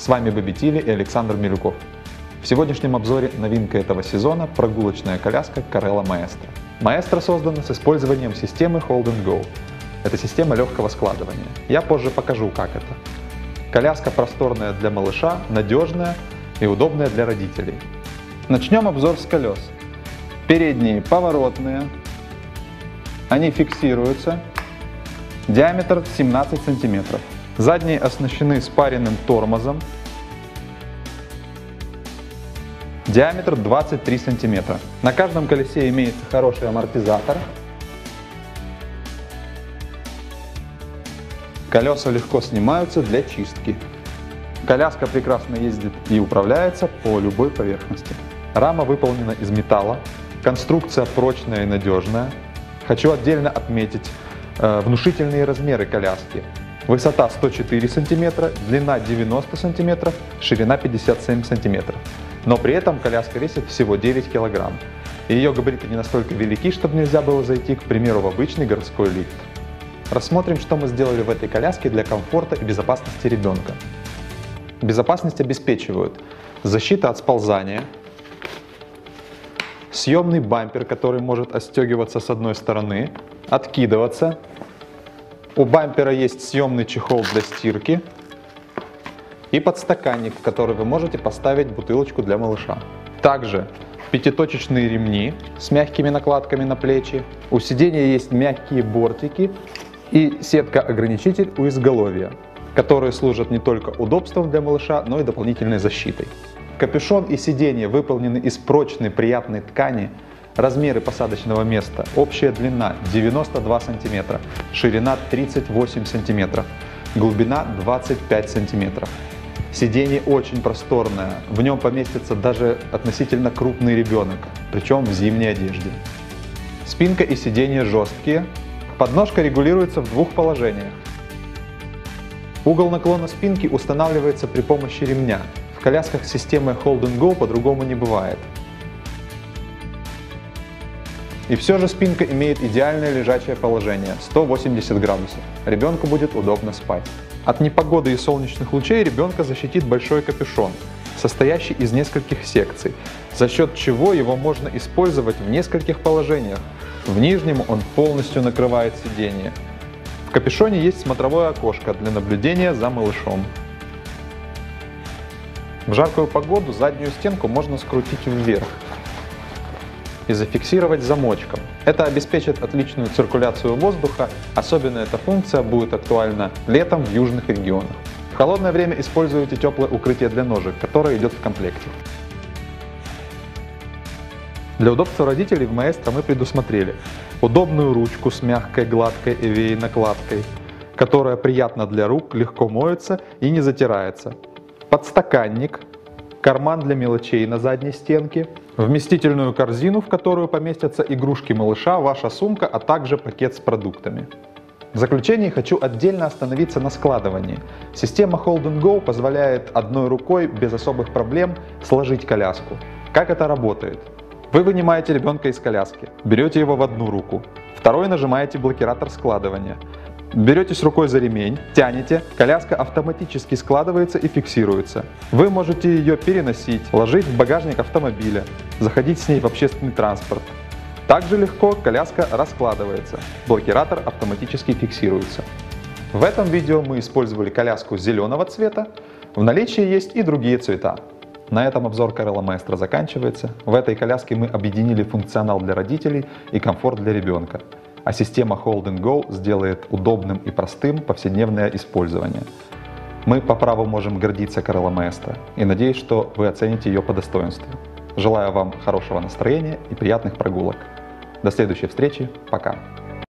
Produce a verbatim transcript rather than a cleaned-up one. С вами Бобитили и Александр Милюков. В сегодняшнем обзоре новинка этого сезона – прогулочная коляска Carrello Maestro. Maestro создана с использованием системы Hold'n'Go. Это система легкого складывания. Я позже покажу, как это. Коляска просторная для малыша, надежная и удобная для родителей. Начнем обзор с колес. Передние поворотные, они фиксируются, диаметр семнадцать сантиметров. Задние оснащены спаренным тормозом, диаметр двадцать три сантиметра. На каждом колесе имеется хороший амортизатор. Колеса легко снимаются для чистки. Коляска прекрасно ездит и управляется по любой поверхности. Рама выполнена из металла, конструкция прочная и надежная. Хочу отдельно отметить э, внушительные размеры коляски. Высота сто четыре сантиметра, длина девяносто сантиметров, ширина пятьдесят семь сантиметров. Но при этом коляска весит всего девять килограмм. И ее габариты не настолько велики, чтобы нельзя было зайти, к примеру, в обычный городской лифт. Рассмотрим, что мы сделали в этой коляске для комфорта и безопасности ребенка. Безопасность обеспечивают защита от сползания, съемный бампер, который может отстегиваться с одной стороны, откидываться. У бампера есть съемный чехол для стирки и подстаканник, в который вы можете поставить бутылочку для малыша. Также пятиточечные ремни с мягкими накладками на плечи. У сиденья есть мягкие бортики и сетка-ограничитель у изголовья, которые служат не только удобством для малыша, но и дополнительной защитой. Капюшон и сиденье выполнены из прочной приятной ткани, размеры посадочного места, общая длина девяносто два сантиметра, ширина тридцать восемь сантиметров, глубина двадцать пять сантиметров. Сиденье очень просторное, в нем поместится даже относительно крупный ребенок, причем в зимней одежде. Спинка и сиденье жесткие, подножка регулируется в двух положениях. Угол наклона спинки устанавливается при помощи ремня. В колясках с системой Hold'n'Go по-другому не бывает. И все же спинка имеет идеальное лежачее положение – сто восемьдесят градусов. Ребенку будет удобно спать. От непогоды и солнечных лучей ребенка защитит большой капюшон, состоящий из нескольких секций, за счет чего его можно использовать в нескольких положениях. В нижнем он полностью накрывает сиденье. В капюшоне есть смотровое окошко для наблюдения за малышом. В жаркую погоду заднюю стенку можно скрутить вверх и зафиксировать замочком. Это обеспечит отличную циркуляцию воздуха, особенно эта функция будет актуальна летом в южных регионах. В холодное время используйте теплое укрытие для ножек, которое идет в комплекте. Для удобства родителей в Maestro мы предусмотрели удобную ручку с мягкой, гладкой и накладкой, которая приятна для рук, легко моется и не затирается. Подстаканник, карман для мелочей на задней стенке, вместительную корзину, в которую поместятся игрушки малыша, ваша сумка, а также пакет с продуктами. В заключение хочу отдельно остановиться на складывании. Система Hold'n'Go позволяет одной рукой без особых проблем сложить коляску. Как это работает? Вы вынимаете ребенка из коляски, берете его в одну руку, второй нажимаете блокиратор складывания. Беретесь рукой за ремень, тянете, коляска автоматически складывается и фиксируется. Вы можете ее переносить, ложить в багажник автомобиля, заходить с ней в общественный транспорт. Также легко коляска раскладывается, блокиратор автоматически фиксируется. В этом видео мы использовали коляску зеленого цвета, в наличии есть и другие цвета. На этом обзор Carrello Maestro заканчивается. В этой коляске мы объединили функционал для родителей и комфорт для ребенка. А система Hold'n'Go сделает удобным и простым повседневное использование. Мы по праву можем гордиться Carrello Maestro и надеюсь, что вы оцените ее по достоинству. Желаю вам хорошего настроения и приятных прогулок. До следующей встречи. Пока!